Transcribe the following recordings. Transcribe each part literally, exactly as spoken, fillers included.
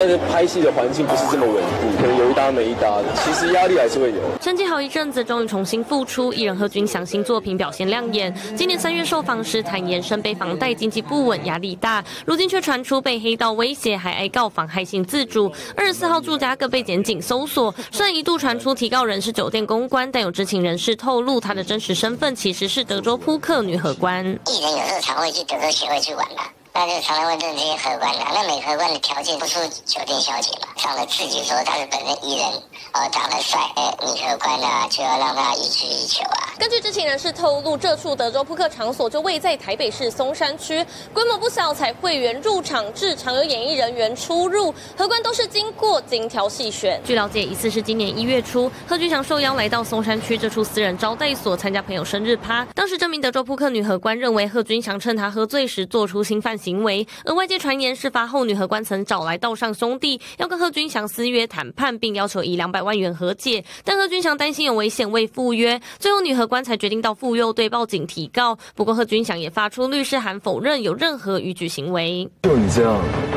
但是拍戏的环境不是这么稳固，可能有一搭没一搭的，其实压力还是会有。沉寂好一阵子，终于重新复出。艺人贺军翔新作品表现亮眼。今年三月受访时坦言，身背房贷，经济不稳，压力大。如今却传出被黑道威胁，还挨告妨害性自主。二十四号住家更被检警搜索。虽然一度传出提告人是酒店公关，但有知情人士透露，他的真实身份其实是德州扑克女荷官。艺人有时候常会去德州协会去玩吧。 那就常常会认这些荷官啦，那每荷官的条件不输酒店小姐嘛。上了自己说他是本身艺人，呃，长得帅，哎、呃，女荷官啊就要让他予取予求啊。根据知情人士透露，这处德州扑克场所就位在台北市松山区，规模不小，才会员入场制，常有演艺人员出入，荷官都是经过精挑细选。据了解，一次是今年一月初，贺军翔受邀来到松山区这处私人招待所参加朋友生日趴，当时这名德州扑克女荷官认为贺军翔趁他喝醉时做出侵犯行为。 行为，而外界传言事发后，女荷官曾找来道上兄弟，要跟贺军翔私约谈判，并要求以两百万元和解。但贺军翔担心有危险，未赴约。最后，女荷官才决定到妇幼队报警提告。不过，贺军翔也发出律师函否认有任何逾矩行为。就你这样，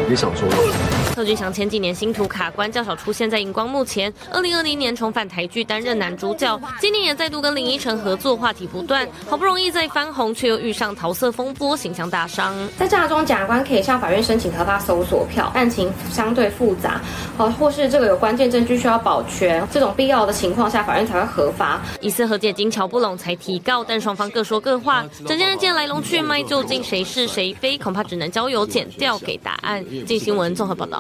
也想说我？ 贺军翔前几年星途卡关，较少出现在荧光幕前。二零二零年重返台剧，担任男主角。今年也再度跟林依晨合作，话题不断。好不容易再翻红，却又遇上桃色风波，形象大伤。在诈中，检察官可以向法院申请合法搜索票，案情相对复杂，哦，或是这个有关键证据需要保全，这种必要的情况下，法院才会核发。一次和解经瞧不拢才提告，但双方各说各话，整件案件来龙去脉究竟谁是谁非，恐怕只能交由检调给答案。镜新闻综合报道。